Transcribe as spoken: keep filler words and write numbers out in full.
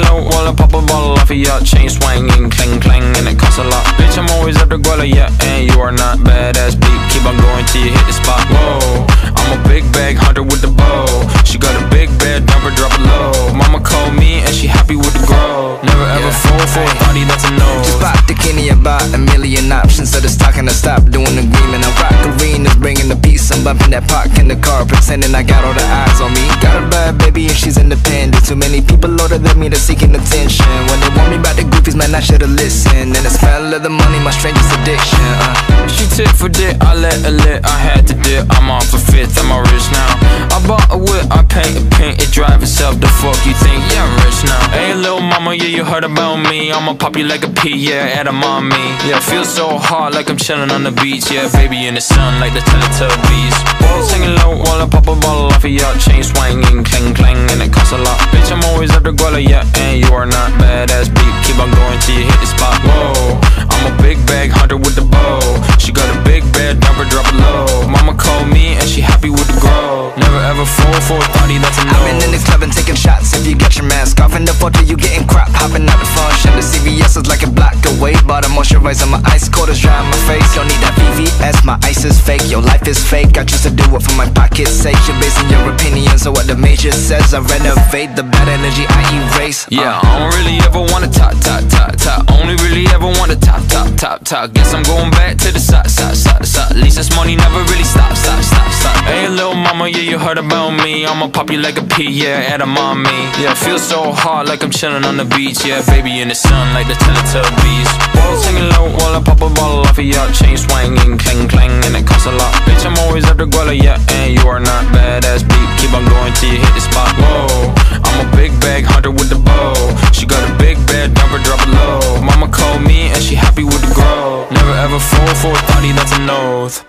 low while I pop a bottle off of ya. Chain swinging, clang clang, and it costs a lot. Bitch, I'm always at the guala, yeah, and you are not badass, beat. Keep on going till you hit the spot. Whoa, I'm a big bag hunter with the bow. She got a big bed, never drop it low. Mama called me and she happy with the grow. Never ever yeah. fall for a body that's a no. Just bought the Kenny, about a million options. So just talking, I stop doing the green, and I rock arenas, bringing the peace. I'm bumping that park in the car, pretending I got all the eyes on me. Got a bad baby and she's independent. Too many people older than me, they're seeking attention. When they want me about the goofies, man, I should've listened. And the smell of the money, my strangest addiction. uh. She tip for dick, I let her lit. I had to dip, I'm off the fifth, I'm all rich now. I bought a whip, I paint a paint, it drive itself. The fuck you think? Yeah, I'm rich now. Hey, little mama, yeah, you heard about me. I'ma pop you like a pea, yeah, at a mommy. Yeah, feel so hot like I'm chilling on the beach. Yeah, baby in the sun like the Teletubbies. Singing low while I pop a bottle off of ya. Chain swinging, clang clang, and it costs a lot. Bitch, I'm always at the guala, yeah, and you are not badass, beat. Keep on going till you hit the spot. Whoa, I'm a big bag hunter with the bow. She got a big bed, never drop it low. Mama called me and she happy with the grow. Never ever fall for a party that's a no. I've been in the club and taking shots. If you got your mask off in the photo, you getting crap. Hopping out the phone, shut the C V S is like a block away. Bought a moisturizer, my ice cold is dry on my face. Don't need that V V S, my ice is fake. Your life is fake, I choose to do it for my pocket's sake. You're basing your opinion, so what the major says. I renovate the bad energy I erase. uh. Yeah, I don't really ever wanna top, top, top, top. Only really ever wanna top, top, top, top. Guess I'm going back to the side, side, side, side. At least this money never really stops, stop, stop, stop. Hey, little mama, yeah, you heard about me. I'ma pop you like a pea, yeah, at a mommy. Yeah, feel so hot like I'm chilling on the beach. Yeah, baby in the sun like the Teletubbies. Singing low while I pop a bottle off of ya. Chain swinging, clang clang, and it costs a lot. Bitch, I'm always at the guala, yeah, and you are not badass, beat. Keep on going till you hit the spot. Whoa, I'm a big bag hunter with the bow. She got a big bed, never drop it low. Mama called me and she happy with the grow. Never ever fall for a thotty that's a nose.